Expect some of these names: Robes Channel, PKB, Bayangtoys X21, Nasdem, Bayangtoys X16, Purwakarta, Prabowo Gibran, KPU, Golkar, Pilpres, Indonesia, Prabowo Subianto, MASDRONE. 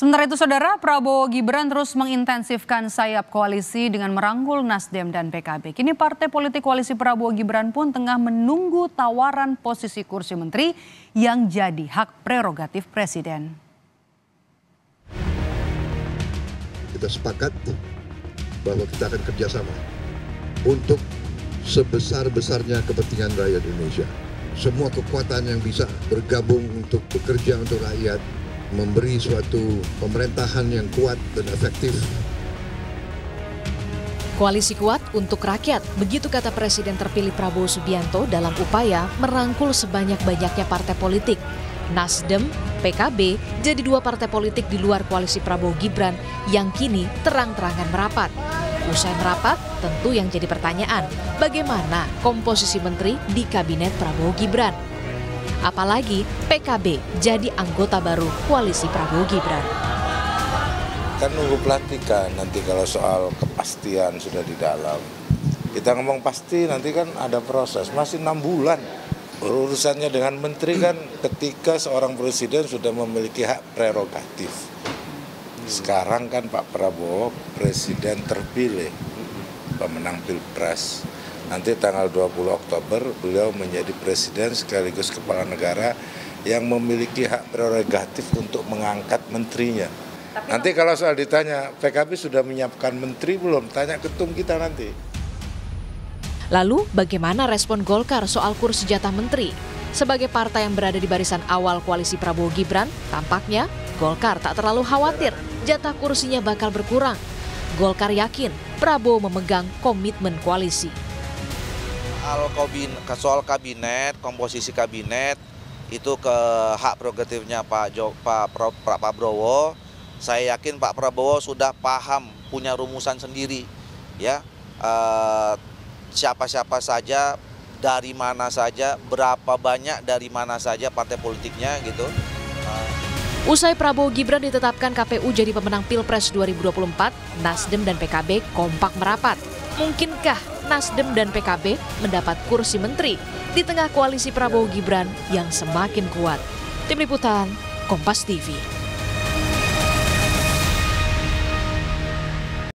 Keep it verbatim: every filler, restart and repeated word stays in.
Sementara itu saudara, Prabowo Gibran terus mengintensifkan sayap koalisi dengan merangkul Nasdem dan P K B. Kini partai politik koalisi Prabowo Gibran pun tengah menunggu tawaran posisi kursi menteri yang jadi hak prerogatif presiden. Kita sepakat bahwa kita akan kerjasama untuk sebesar-besarnya kepentingan rakyat Indonesia. Semua kekuatan yang bisa bergabung untuk bekerja untuk rakyat, memberi suatu pemerintahan yang kuat dan efektif. Koalisi kuat untuk rakyat, begitu kata Presiden terpilih Prabowo Subianto dalam upaya merangkul sebanyak-banyaknya partai politik. Nasdem, P K B jadi dua partai politik di luar koalisi Prabowo Gibran yang kini terang-terangan merapat. Usai merapat, tentu yang jadi pertanyaan, bagaimana komposisi menteri di kabinet Prabowo Gibran? Apalagi P K B jadi anggota baru koalisi Prabowo Gibran. Kan nunggu pelantikan nanti kalau soal kepastian sudah di dalam. Kita ngomong pasti nanti kan ada proses, masih enam bulan. Urusannya dengan menteri kan ketika seorang presiden sudah memiliki hak prerogatif. Sekarang kan Pak Prabowo presiden terpilih, pemenang Pilpres. Nanti tanggal dua puluh Oktober beliau menjadi presiden sekaligus kepala negara yang memiliki hak prerogatif untuk mengangkat menterinya. Tapi nanti kalau soal ditanya, P K B sudah menyiapkan menteri belum? Tanya ketum kita nanti. Lalu bagaimana respon Golkar soal kursi jatah menteri? Sebagai partai yang berada di barisan awal koalisi Prabowo Gibran, tampaknya Golkar tak terlalu khawatir jatah kursinya bakal berkurang. Golkar yakin Prabowo memegang komitmen koalisi. Soal kabinet, komposisi kabinet, itu ke hak prerogatifnya Pak Prabowo. Saya yakin Pak Prabowo sudah paham, punya rumusan sendiri. Ya, siapa-siapa saja, dari mana saja, berapa banyak dari mana saja partai politiknya gitu. Usai Prabowo Gibran ditetapkan K P U jadi pemenang Pilpres dua ribu dua puluh empat, Nasdem dan P K B kompak merapat. Mungkinkah Nasdem dan P K B mendapat kursi menteri di tengah koalisi Prabowo Gibran yang semakin kuat? Tim Liputan, Kompas T V.